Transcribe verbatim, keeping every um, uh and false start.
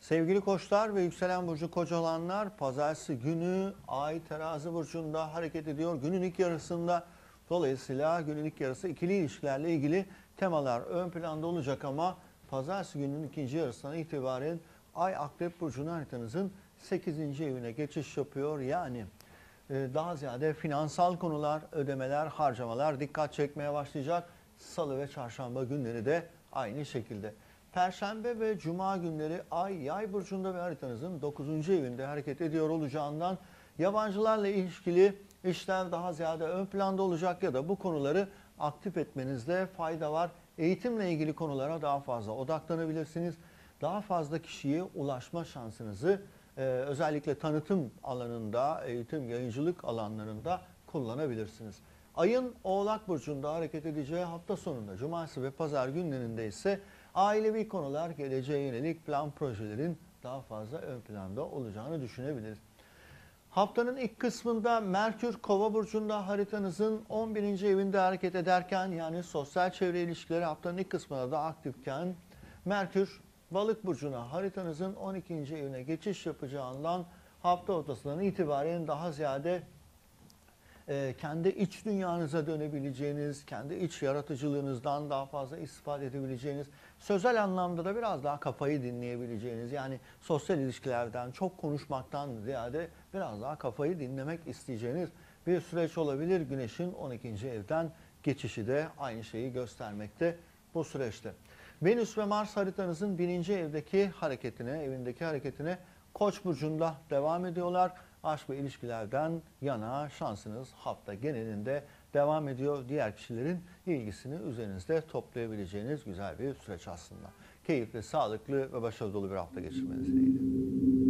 Sevgili koçlar ve yükselen burcu koç olanlar, pazartesi günü ay terazi burcunda hareket ediyor. Günün ilk yarısında, dolayısıyla günün ilk yarısı ikili ilişkilerle ilgili temalar ön planda olacak ama pazartesi gününün ikinci yarısından itibaren ay akrep burcuna, haritanızın sekizinci evine geçiş yapıyor. Yani daha ziyade finansal konular, ödemeler, harcamalar dikkat çekmeye başlayacak. Salı ve çarşamba günleri de aynı şekilde. Perşembe ve cuma günleri ay yay burcunda ve haritanızın dokuzuncu evinde hareket ediyor olacağından yabancılarla ilişkili işler daha ziyade ön planda olacak ya da bu konuları aktif etmenizde fayda var. Eğitimle ilgili konulara daha fazla odaklanabilirsiniz. Daha fazla kişiye ulaşma şansınızı e, özellikle tanıtım alanında, eğitim, yayıncılık alanlarında kullanabilirsiniz. Ayın Oğlak burcunda hareket edeceği hafta sonunda, cumartesi ve pazar günlerinde ise ailevi konular, geleceğe yönelik plan, projelerin daha fazla ön planda olacağını düşünebiliriz. Haftanın ilk kısmında Merkür Kova burcunda haritanızın on birinci evinde hareket ederken, yani sosyal çevre ilişkileri haftanın ilk kısmında da aktifken, Merkür Balık burcuna, haritanızın on ikinci evine geçiş yapacağından hafta ortasından itibaren daha ziyade e, kendi iç dünyanıza dönebileceğiniz, kendi iç yaratıcılığınızdan daha fazla istifade edebileceğiniz, sözel anlamda da biraz daha kafayı dinleyebileceğiniz, yani sosyal ilişkilerden, çok konuşmaktan ziyade biraz daha kafayı dinlemek isteyeceğiniz bir süreç olabilir. Güneş'in on ikinci evden geçişi de aynı şeyi göstermekte bu süreçte. Venüs ve Mars haritanızın birinci evdeki hareketine, evindeki hareketine Koç burcunda devam ediyorlar. Aşk ve ilişkilerden yana şansınız hafta genelinde devam ediyor. Diğer kişilerin ilgisini üzerinizde toplayabileceğiniz güzel bir süreç aslında. Keyifli, sağlıklı ve başarılı dolu bir hafta geçirmeniz dileğiyle.